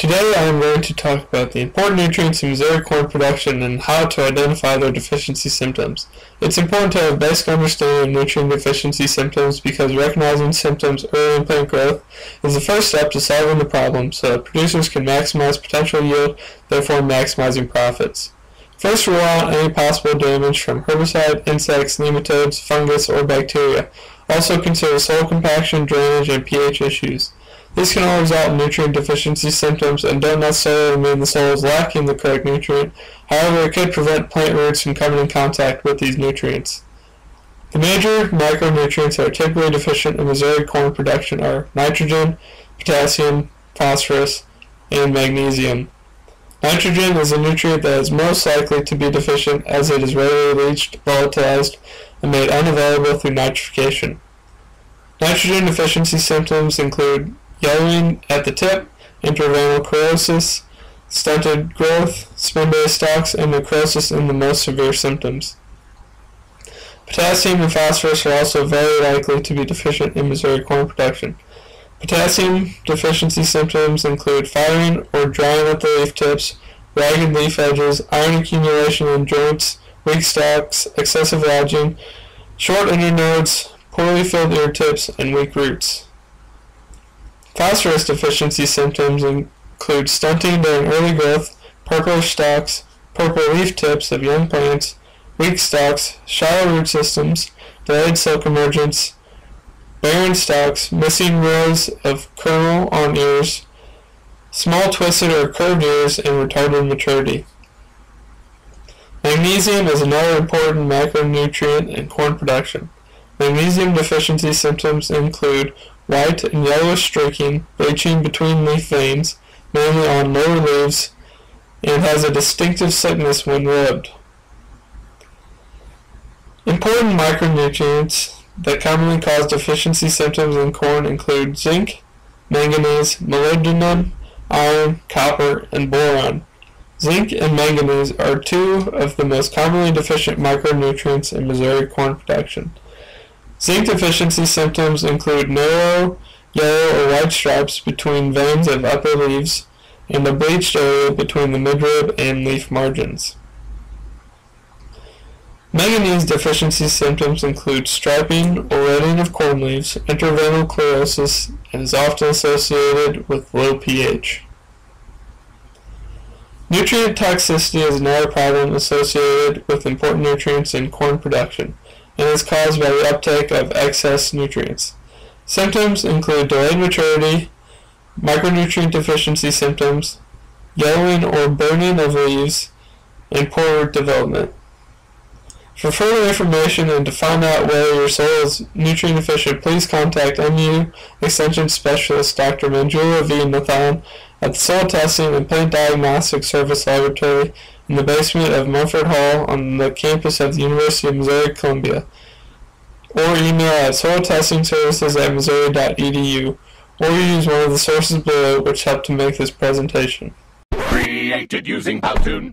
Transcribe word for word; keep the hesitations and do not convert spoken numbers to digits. Today I am going to talk about the important nutrients in Missouri corn production and how to identify their deficiency symptoms. It's important to have a basic understanding of nutrient deficiency symptoms because recognizing symptoms early in plant growth is the first step to solving the problem so that producers can maximize potential yield, therefore maximizing profits. First, rule out any possible damage from herbicide, insects, nematodes, fungus, or bacteria. Also consider soil compaction, drainage, and pH issues. These can all result in nutrient deficiency symptoms and don't necessarily mean the soil is lacking the correct nutrient. However, it could prevent plant roots from coming in contact with these nutrients. The major micronutrients that are typically deficient in Missouri corn production are nitrogen, potassium, phosphorus, and magnesium. Nitrogen is a nutrient that is most likely to be deficient as it is rarely leached, volatilized, and made unavailable through nitrification. Nitrogen deficiency symptoms include yellowing at the tip, interveinal chlorosis, stunted growth, spindle-based stalks, and necrosis in the most severe symptoms. Potassium and phosphorus are also very likely to be deficient in Missouri corn production. Potassium deficiency symptoms include firing or drying at the leaf tips, ragged leaf edges, iron accumulation in joints, weak stalks, excessive lodging, short internodes, poorly filled ear tips, and weak roots. Phosphorus deficiency symptoms include stunting during early growth, purplish stalks, purple leaf tips of young plants, weak stalks, shallow root systems, delayed silk emergence, barren stalks, missing rows of kernel on ears, small twisted or curved ears, and retarded maturity. Magnesium is another important macronutrient in corn production. Magnesium deficiency symptoms include white and yellowish streaking, bleaching between leaf veins, mainly on lower leaves, and has a distinctive sickness when rubbed. Important micronutrients that commonly cause deficiency symptoms in corn include zinc, manganese, molybdenum, iron, copper, and boron. Zinc and manganese are two of the most commonly deficient micronutrients in Missouri corn production. Zinc deficiency symptoms include narrow, yellow, or white stripes between veins of upper leaves and a bleached area between the midrib and leaf margins. Manganese deficiency symptoms include striping or redding of corn leaves, interveinal chlorosis, and is often associated with low pH. Nutrient toxicity is another problem associated with important nutrients in corn production, and is caused by the uptake of excess nutrients. Symptoms include delayed maturity, micronutrient deficiency symptoms, yellowing or burning of leaves, and poor root development. For further information and to find out whether your soil is nutrient deficient, please contact M U Extension Specialist Doctor Manjula V. Nathan at the Soil Testing and Plant Diagnostic Service Laboratory in the basement of Mumford Hall on the campus of the University of Missouri-Columbia, or email at Soil Testing Services at Missouri dot E D U, or use one of the sources below which helped to make this presentation. Created using Powtoon.